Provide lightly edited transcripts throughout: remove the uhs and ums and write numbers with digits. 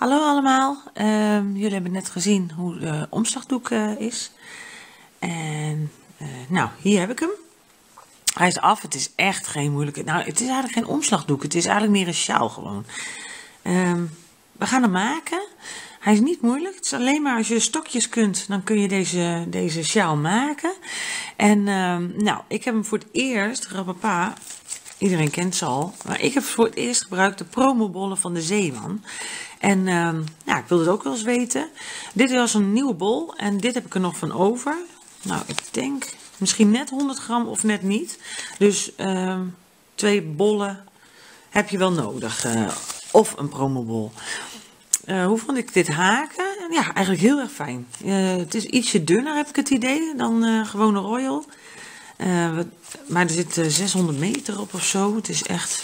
Hallo allemaal, jullie hebben net gezien hoe de omslagdoek is. En nou, hier heb ik hem. Hij is af, het is echt geen moeilijke... Nou, het is eigenlijk geen omslagdoek, het is eigenlijk meer een sjaal gewoon. We gaan hem maken. Hij is niet moeilijk, het is alleen maar als je stokjes kunt, dan kun je deze sjaal maken. En nou, ik heb hem voor het eerst, rapapa, iedereen kent ze al, maar ik heb voor het eerst gebruikt de promobollen van de Zeeman. En ja, ik wilde het ook wel eens weten. Dit was een nieuwe bol en dit heb ik er nog van over. Nou, ik denk misschien net 100 gram of net niet. Dus 2 bollen heb je wel nodig. Of een promobol. Hoe vond ik dit haken? Ja, eigenlijk heel erg fijn. Het is ietsje dunner, heb ik het idee, dan gewone Royal. Maar er zit 600 meter op of zo. Het is echt...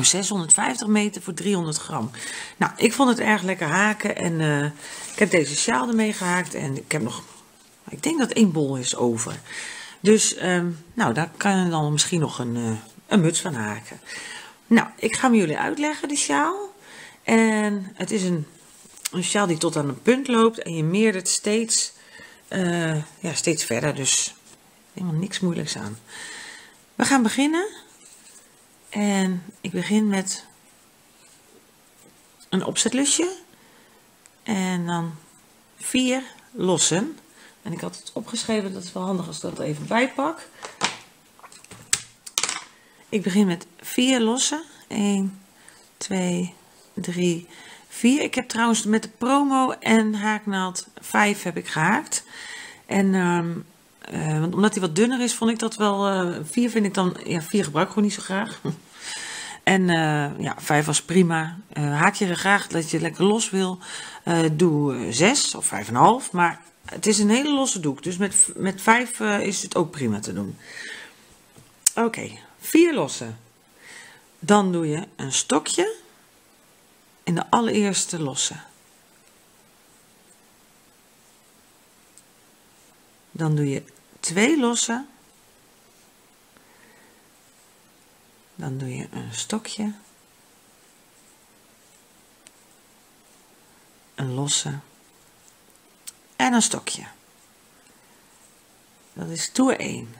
650 meter voor 300 gram. Nou, ik vond het erg lekker haken. En ik heb deze sjaal ermee gehaakt. En ik heb nog... Ik denk dat 1 bol is over. Dus, nou, daar kan je dan misschien nog een muts van haken. Nou, ik ga hem jullie uitleggen, de sjaal. En het is een sjaal die tot aan een punt loopt. En je meerdert steeds, ja, steeds verder. Dus helemaal niks moeilijks aan. We gaan beginnen. En ik begin met een opzetlusje en dan 4 lossen. En ik had het opgeschreven, dat is wel handig als ik dat er even bij pak. Ik begin met 4 lossen. 1, 2, 3, 4. Ik heb trouwens met de promo en haaknaald 5 heb ik gehaakt. En... want omdat hij wat dunner is, vond ik dat wel... 4 vind ik dan... Ja, 4 gebruik ik gewoon niet zo graag. En ja, 5 was prima. Haak je er graag dat je lekker los wil, doe 6 of 5,5. Maar het is een hele losse doek. Dus met 5 is het ook prima te doen. Oké, 4 lossen. Dan doe je een stokje in de allereerste losse. Dan doe je 2 lossen. Dan doe je een stokje. Een losse. En een stokje. Dat is toer 1.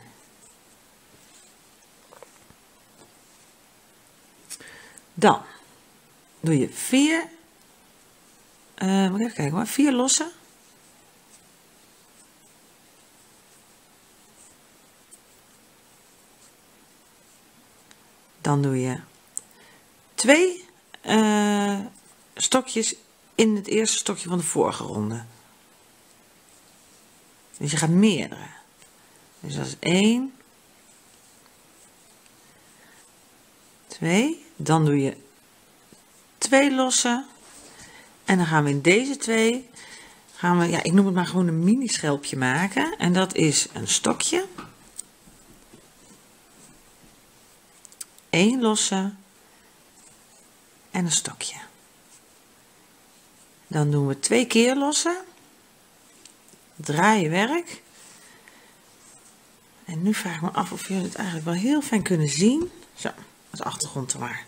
Dan doe je 4. Moet ik even kijken hoor. 4 lossen. Dan doe je 2 stokjes in het eerste stokje van de vorige ronde. Dus je gaat meerdere. Dus dat is 1. 2. Dan doe je 2 lossen. En dan gaan we in deze 2, gaan we, ja, ik noem het maar gewoon een mini schelpje maken. En dat is een stokje. 1 losse en een stokje. Dan doen we 2 keer lossen. Draai je werk. En nu vraag ik me af of jullie het eigenlijk wel heel fijn kunnen zien. Zo, als achtergrond er maar.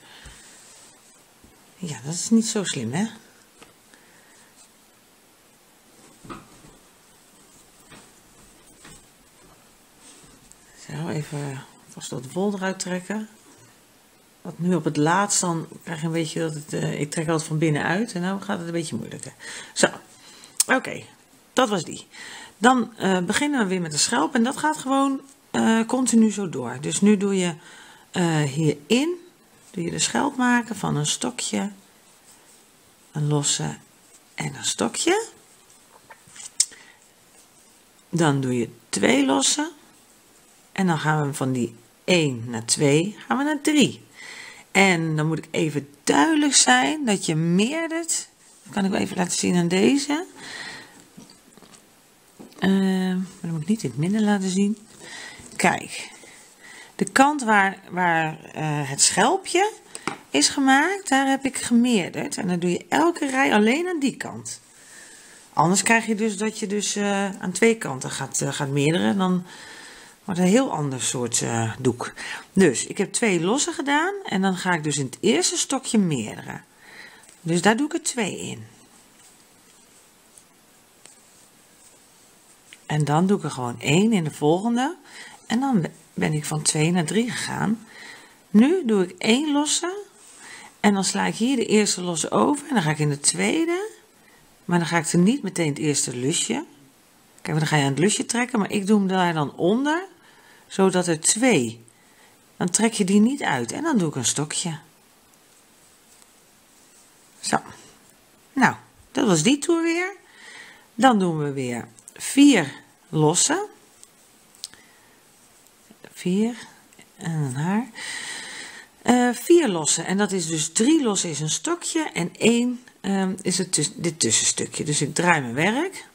Ja, dat is niet zo slim, hè? Zo, even vast dat wol eruit trekken. Want nu op het laatst, dan krijg je een beetje dat het... ik trek altijd van binnen uit en nou gaat het een beetje moeilijker. Zo, oké, dat was die. Dan beginnen we weer met de schelp en dat gaat gewoon continu zo door. Dus nu doe je hierin, doe je de schelp maken van een stokje, een losse en een stokje. Dan doe je 2 lossen en dan gaan we van die 1 naar 2, gaan we naar 3. En dan moet ik even duidelijk zijn dat je meerdert. Dat kan ik wel even laten zien aan deze. Maar dan moet ik niet in het midden laten zien. Kijk, de kant waar het schelpje is gemaakt, daar heb ik gemeerderd. En dan doe je elke rij alleen aan die kant. Anders krijg je dus dat je dus aan 2 kanten gaat meerderen. Dan wordt een heel ander soort doek. Dus ik heb 2 lossen gedaan en dan ga ik dus in het eerste stokje meerderen. Dus daar doe ik er 2 in. En dan doe ik er gewoon 1 in de volgende. En dan ben ik van 2 naar 3 gegaan. Nu doe ik 1 losse. En dan sla ik hier de eerste losse over. En dan ga ik in de tweede. Maar dan ga ik er niet meteen het eerste lusje. Kijk, dan ga je aan het lusje trekken. Maar ik doe hem daar dan onder. Zodat er 2. Dan trek je die niet uit. En dan doe ik een stokje. Zo. Nou, dat was die toer weer. Dan doen we weer 4 lossen. 4 en een haar. 4 lossen. En dat is dus 3 lossen is een stokje. En 1 is het dit tussenstukje. Dus ik draai mijn werk.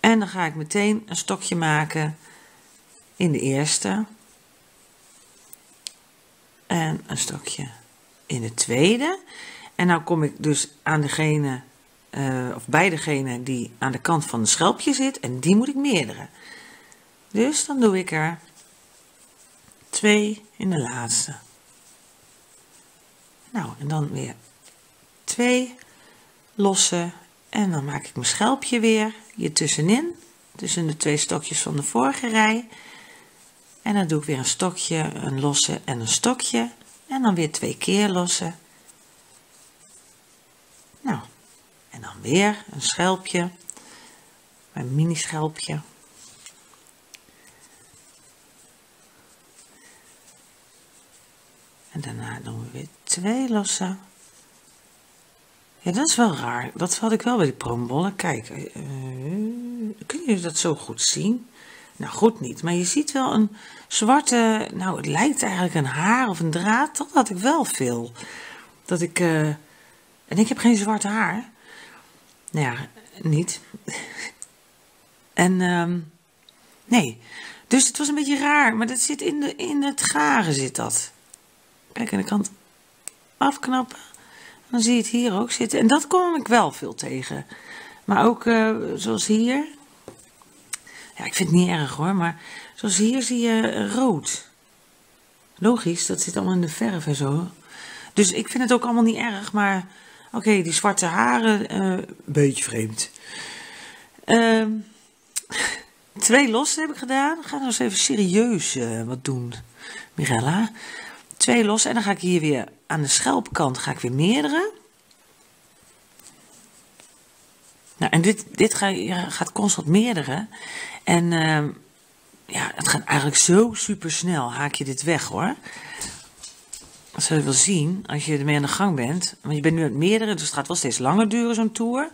En dan ga ik meteen een stokje maken in de eerste. En een stokje in de tweede. En nou kom ik dus aan degene, of bij degene die aan de kant van het schelpje zit. En die moet ik meerderen. Dus dan doe ik er 2 in de laatste. Nou, en dan weer 2 lossen. En dan maak ik mijn schelpje weer hier tussenin. Tussen de 2 stokjes van de vorige rij. En dan doe ik weer een stokje, een losse en een stokje. En dan weer 2 keer lossen. Nou, en dan weer een schelpje. Mijn mini schelpje. En daarna doen we weer 2 lossen. Ja, dat is wel raar. Dat had ik wel bij die prombollen. Kijk, kun je dat zo goed zien? Nou, goed niet. Maar je ziet wel een zwarte... Nou, het lijkt eigenlijk een haar of een draad. Dat had ik wel veel. Dat ik... en ik heb geen zwart haar. Nou ja, niet. En... nee. Dus het was een beetje raar. Maar dat zit in het garen zit dat. Kijk, aan de kant afknappen. Dan zie je het hier ook zitten. En dat kom ik wel veel tegen. Maar ook zoals hier. Ja, ik vind het niet erg hoor. Maar zoals hier zie je rood. Logisch, dat zit allemaal in de verf en zo. Dus ik vind het ook allemaal niet erg. Maar oké, die zwarte haren. Beetje vreemd. 2 lossen heb ik gedaan. Ga nou eens even serieus wat doen, Mirella. 2 lossen en dan ga ik hier weer aan de schelpkant ga ik weer meerdere. Nou, en dit gaat constant meerdere. En ja, het gaat eigenlijk zo super snel. Haak je dit weg hoor. Dat zul je wel zien als je ermee aan de gang bent. Want je bent nu aan het meerdere, dus het gaat wel steeds langer duren zo'n toer.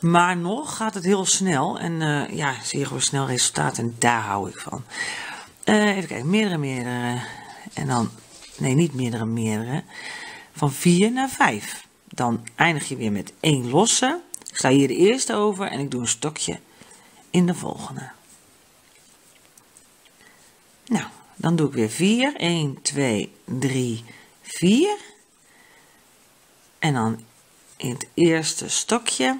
Maar nog gaat het heel snel. En ja, zie je gewoon snel resultaat en daar hou ik van. Even kijken, meerdere. En dan... Nee, niet meerdere. Van 4 naar 5. Dan eindig je weer met 1 losse. Ik sla hier de eerste over en ik doe een stokje in de volgende. Nou, dan doe ik weer 4. 1, 2, 3, 4. En dan in het eerste stokje.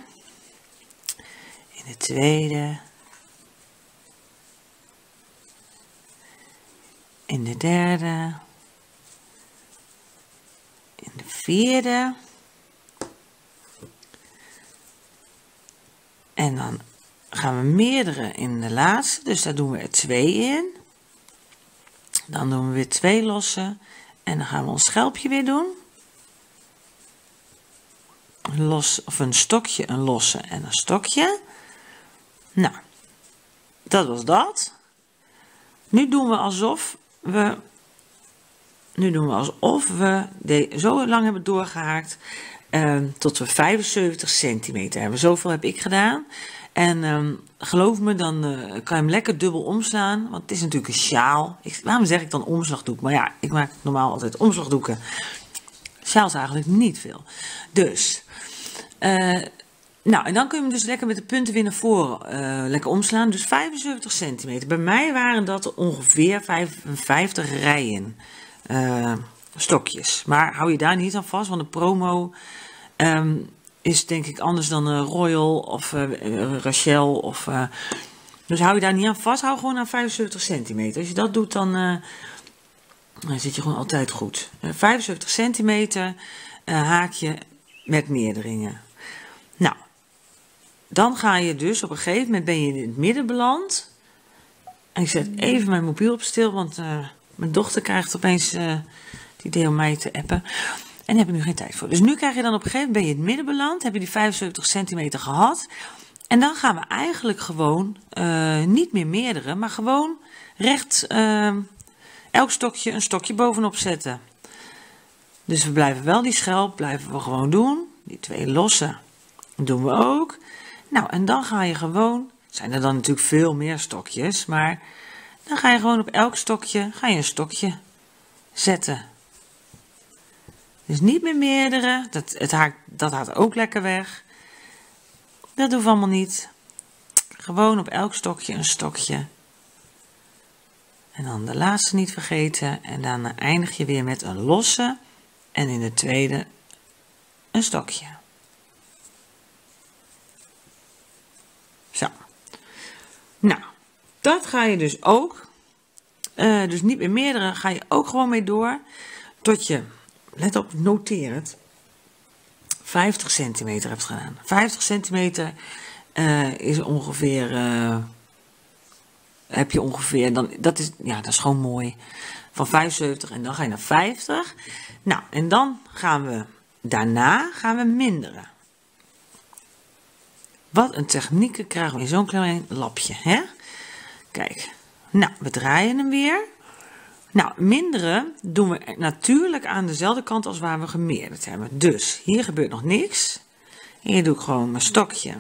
In de tweede. In de derde. In de vierde. En dan gaan we meerdere in de laatste. Dus daar doen we er 2 in. Dan doen we weer 2 lossen. En dan gaan we ons schelpje weer doen. Los, of een stokje, een losse en een stokje. Nou, dat was dat. Nu doen we alsof we zo lang hebben doorgehaakt tot we 75 centimeter hebben. Zoveel heb ik gedaan. En geloof me, dan kan je hem lekker dubbel omslaan. Want het is natuurlijk een sjaal. Waarom zeg ik dan omslagdoek? Maar ja, ik maak normaal altijd omslagdoeken. Sjaal is eigenlijk niet veel. Dus, nou en dan kun je hem dus lekker met de punten weer naar voren lekker omslaan. Dus 75 centimeter. Bij mij waren dat ongeveer 55 rijen. Stokjes. Maar hou je daar niet aan vast, want de promo is denk ik anders dan Royal of Rachel. Of, dus hou je daar niet aan vast, hou gewoon aan 75 centimeter. Als je dat doet, dan zit je gewoon altijd goed. 75 centimeter haak je met meerderingen. Nou, dan ga je dus op een gegeven moment ben je in het midden beland. En ik zet even mijn mobiel op stil, want mijn dochter krijgt opeens het idee om mij te appen. En daar heb ik nu geen tijd voor. Dus nu krijg je dan op een gegeven moment, ben je in het midden beland, heb je die 75 centimeter gehad. En dan gaan we eigenlijk gewoon, niet meer meerderen, maar gewoon recht elk stokje een stokje bovenop zetten. Dus we blijven wel die schelp, blijven we gewoon doen. Die twee losse doen we ook. Nou, en dan ga je gewoon, zijn er dan natuurlijk veel meer stokjes, maar dan ga je gewoon op elk stokje, ga je een stokje zetten. Dus niet meer meerdere, dat haakt ook lekker weg. Dat doen we allemaal niet. Gewoon op elk stokje een stokje. En dan de laatste niet vergeten. En daarna eindig je weer met een losse. En in de tweede een stokje. Zo. Nou, dat ga je dus ook. Dus niet meer meerdere ga je ook gewoon mee door. Tot je, let op, noteer het. 50 centimeter hebt gedaan. 50 centimeter is ongeveer, heb je ongeveer, dan, dat is gewoon mooi. Van 75 en dan ga je naar 50. Nou, en dan gaan we, daarna gaan we minderen. Wat een technieken krijgen we in zo'n klein lapje, hè? Kijk, nou, we draaien hem weer. Nou, minderen doen we natuurlijk aan dezelfde kant als waar we gemeerderd hebben. Dus hier gebeurt nog niks. Hier doe ik gewoon mijn stokje.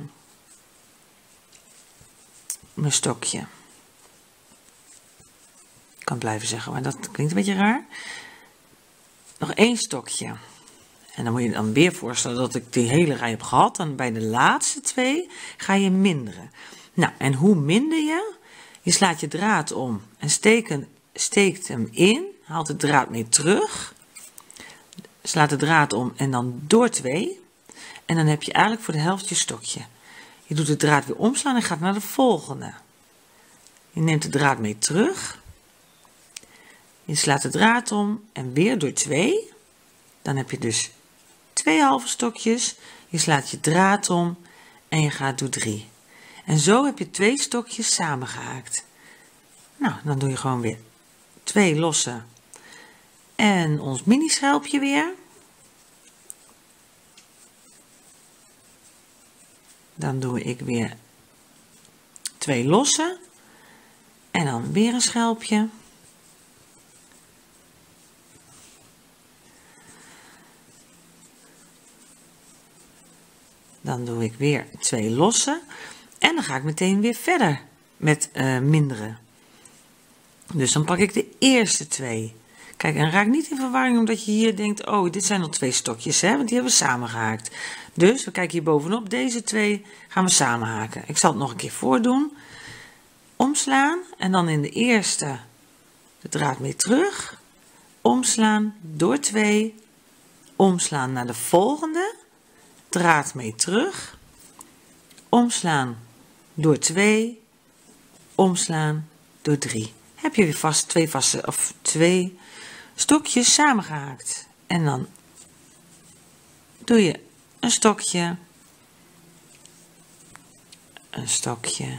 Mijn stokje. Ik kan het blijven zeggen, maar dat klinkt een beetje raar. Nog één stokje. En dan moet je dan weer voorstellen dat ik die hele rij heb gehad. En bij de laatste twee ga je minderen. Nou, en hoe minder je? Je slaat je draad om en steekt hem in, haalt de draad mee terug, slaat de draad om en dan door twee. En dan heb je eigenlijk voor de helft je stokje. Je doet de draad weer omslaan en gaat naar de volgende. Je neemt de draad mee terug. Je slaat de draad om en weer door twee. Dan heb je dus twee halve stokjes. Je slaat je draad om en je gaat door drie. En zo heb je twee stokjes samengehaakt. Nou, dan doe je gewoon weer twee losse en ons mini schelpje weer. Dan doe ik weer twee losse en dan weer een schelpje. Dan doe ik weer twee losse en dan ga ik meteen weer verder met minderen. Dus dan pak ik de eerste twee. Kijk, en raak niet in verwarring omdat je hier denkt, oh, dit zijn al twee stokjes, hè, want die hebben we samengehaakt. Dus we kijken hier bovenop, deze twee gaan we samenhaken. Ik zal het nog een keer voordoen. Omslaan en dan in de eerste de draad mee terug. Omslaan, door twee. Omslaan naar de volgende. Draad mee terug. Omslaan, door twee. Omslaan, door drie. Heb je weer twee stokjes samengehaakt. En dan doe je een stokje. Een stokje.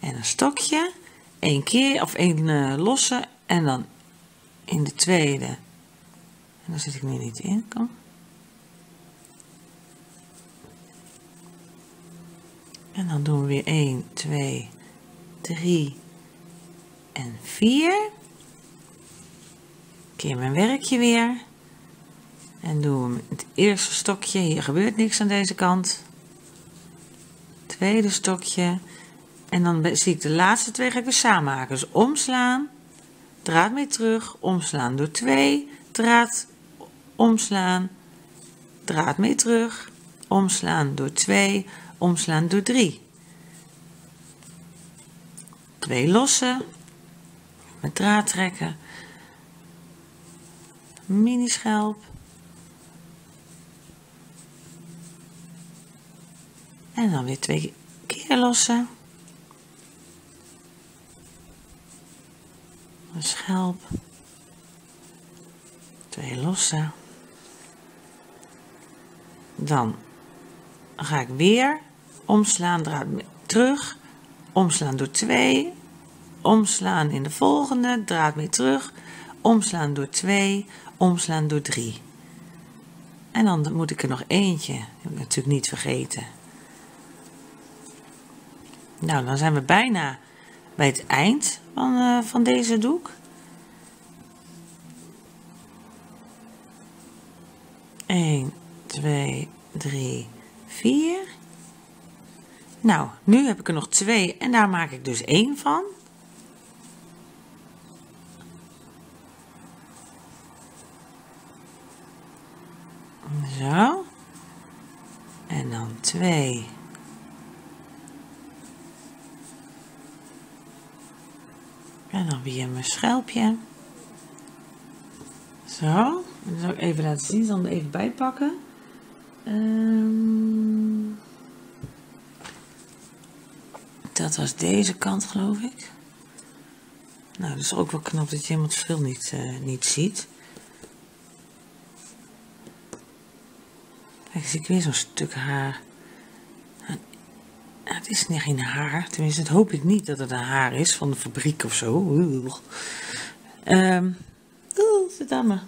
En een stokje. Eén keer of één losse. En dan in de tweede. En daar zit ik nu niet in. Kom. En dan doen we weer 1, 2... 3 en 4. Keer mijn werkje weer. En doen we het eerste stokje. Hier gebeurt niks aan deze kant. Tweede stokje. En dan zie ik de laatste twee ga ik weer samenhaken. Dus omslaan. Draad mee terug. Omslaan door 2. Draad omslaan. Draad mee terug. Omslaan door 2. Omslaan door 3. Twee lossen, met draad trekken, mini schelp en dan weer twee keer lossen, een schelp, twee lossen, dan ga ik weer omslaan, draad terug, omslaan door 2, omslaan in de volgende, draad mee terug, omslaan door 2, omslaan door 3. En dan moet ik er nog eentje, dat heb ik natuurlijk niet vergeten. Nou, dan zijn we bijna bij het eind van deze doek. Eén, 2, 3, 4. Nou, nu heb ik er nog 2 en daar maak ik dus 1 van. Zo. En dan 2. En dan weer mijn schelpje. Zo. Dan zal ik even laten zien, dan even bijpakken. Dat was deze kant, geloof ik. Nou, dat is ook wel knap dat je helemaal het verschil niet ziet. Kijk, zie ik weer zo'n stuk haar. Nou, het is niet geen haar. Tenminste, dat hoop ik niet dat het een haar is van de fabriek of zo. Zit aan me.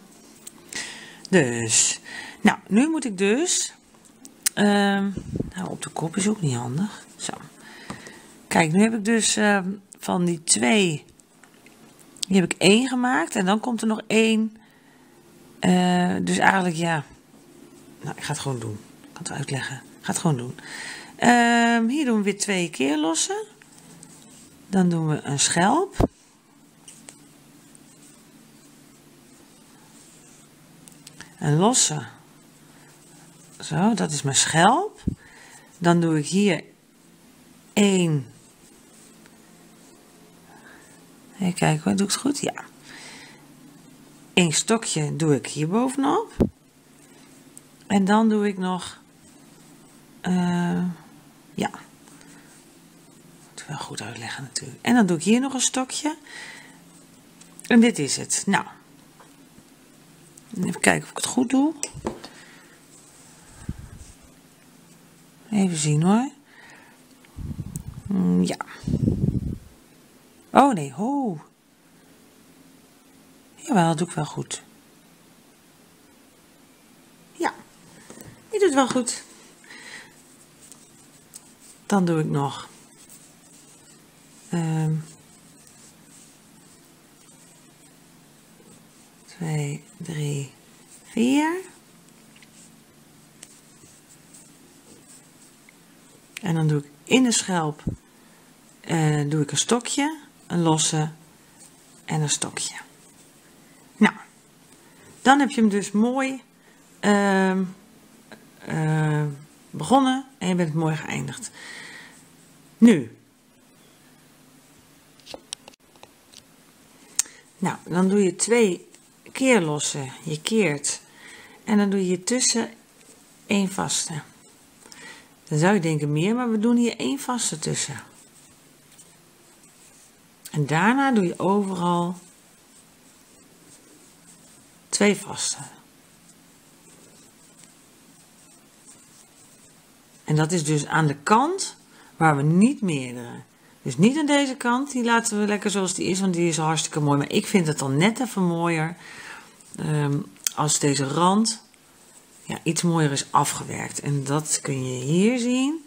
Dus, nou, nu moet ik dus... nou, op de kop is ook niet handig. Zo. Kijk, nu heb ik dus van die 2... Die heb ik 1 gemaakt. En dan komt er nog 1. Dus eigenlijk, ja... Nou, ik ga het gewoon doen. Ik kan het uitleggen. Ik ga het gewoon doen. Hier doen we weer 2 keer lossen. Dan doen we een schelp. En lossen. Zo, dat is mijn schelp. Dan doe ik hier 1. Even kijken hoor, doe ik het goed? Ja. 1 stokje doe ik hier bovenop. En dan doe ik nog, ja, moet wel goed uitleggen natuurlijk. En dan doe ik hier nog een stokje. En dit is het. Nou, even kijken of ik het goed doe. Even zien hoor. Ja. Oh nee, ho. Jawel, dat doe ik wel goed. Je doet wel goed. Dan doe ik nog twee, 3, 4. En dan doe ik in de schelp doe ik een stokje, een losse en een stokje. Nou, dan heb je hem dus mooi begonnen en je bent mooi geëindigd. Nu. Nou, dan doe je 2 keer lossen. Je keert. En dan doe je hier tussen 1 vaste. Dan zou je denken meer, maar we doen hier 1 vaste tussen. En daarna doe je overal 2 vaste. En dat is dus aan de kant waar we niet meerderen. Dus niet aan deze kant, die laten we lekker zoals die is, want die is hartstikke mooi. Maar ik vind het dan net even mooier als deze rand ja, iets mooier is afgewerkt. En dat kun je hier zien.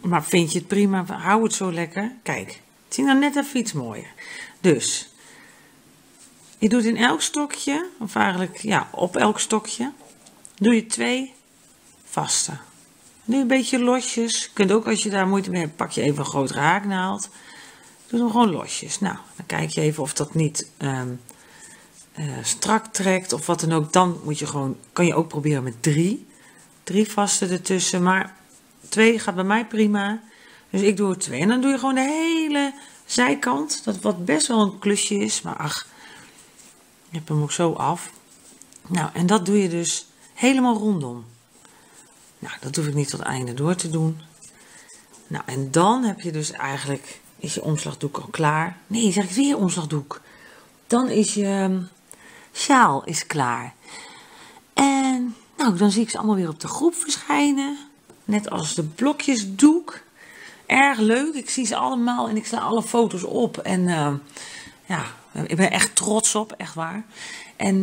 Maar vind je het prima, hou het zo lekker. Kijk, zie nou net even iets mooier. Dus, je doet in elk stokje, of eigenlijk ja, op elk stokje, doe je 2... vaste. Nu een beetje losjes. Kunt ook als je daar moeite mee hebt, pak je even een groot haaknaald. Doe hem gewoon losjes. Nou, dan kijk je even of dat niet strak trekt of wat dan ook. Dan moet je gewoon, kan je ook proberen met 3 vaste ertussen. Maar 2 gaat bij mij prima. Dus ik doe er 2. En dan doe je gewoon de hele zijkant. Dat wat best wel een klusje is. Maar ach, je hebt hem ook zo af. Nou, en dat doe je dus helemaal rondom. Nou, dat hoef ik niet tot het einde door te doen. Nou, en dan heb je dus eigenlijk, is je omslagdoek al klaar. Nee, zeg ik weer omslagdoek. Dan is je sjaal is klaar. En Nou, dan zie ik ze allemaal weer op de groep verschijnen. Net als de blokjesdoek. Erg leuk. Ik zie ze allemaal en ik sla alle foto's op. En ja, ik ben echt trots op. Echt waar. En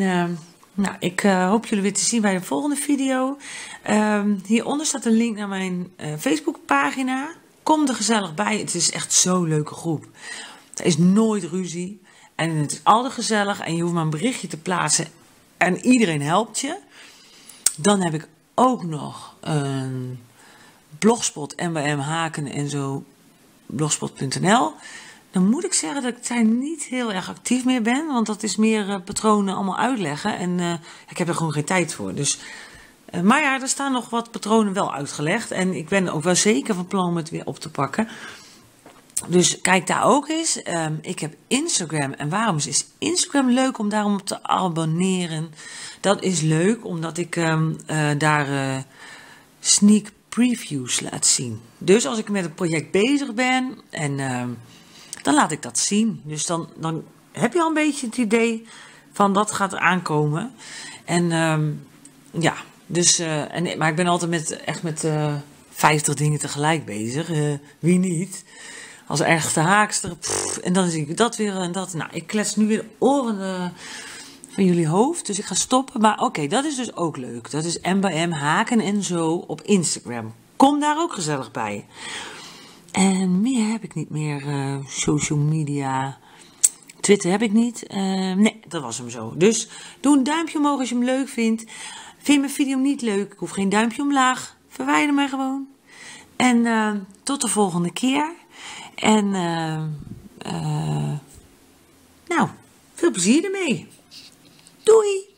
nou, ik hoop jullie weer te zien bij de volgende video. Hieronder staat een link naar mijn Facebookpagina. Kom er gezellig bij. Het is echt zo'n leuke groep. Er is nooit ruzie. En het is altijd gezellig. En je hoeft maar een berichtje te plaatsen. En iedereen helpt je. Dan heb ik ook nog een blogspot. mbymhakenenzo.blogspot.nl. Dan moet ik zeggen dat ik daar niet heel erg actief meer ben. Want dat is meer patronen allemaal uitleggen. En ik heb er gewoon geen tijd voor. Dus, maar ja, er staan nog wat patronen wel uitgelegd. En ik ben ook wel zeker van plan om het weer op te pakken. Dus kijk daar ook eens. Ik heb Instagram. En waarom is Instagram leuk om daarom op te abonneren? Dat is leuk omdat ik daar sneak previews laat zien. Dus als ik met een project bezig ben, en dan laat ik dat zien. Dus dan heb je al een beetje het idee van dat gaat aankomen. En ja, dus, maar ik ben altijd echt met 50 dingen tegelijk bezig. Wie niet? Als erg de haakster. Pff, en dan zie ik dat weer en dat. Nou, ik klets nu weer de oren van jullie hoofd. Dus ik ga stoppen. Maar oké, dat is dus ook leuk. Dat is Mbym Haken Enzo op Instagram. Kom daar ook gezellig bij. En meer heb ik niet meer. Social media. Twitter heb ik niet. Nee, dat was hem zo. Dus doe een duimpje omhoog als je hem leuk vindt. Vind je mijn video niet leuk? Ik hoef geen duimpje omlaag. Verwijder mij gewoon. En tot de volgende keer. En nou, veel plezier ermee. Doei!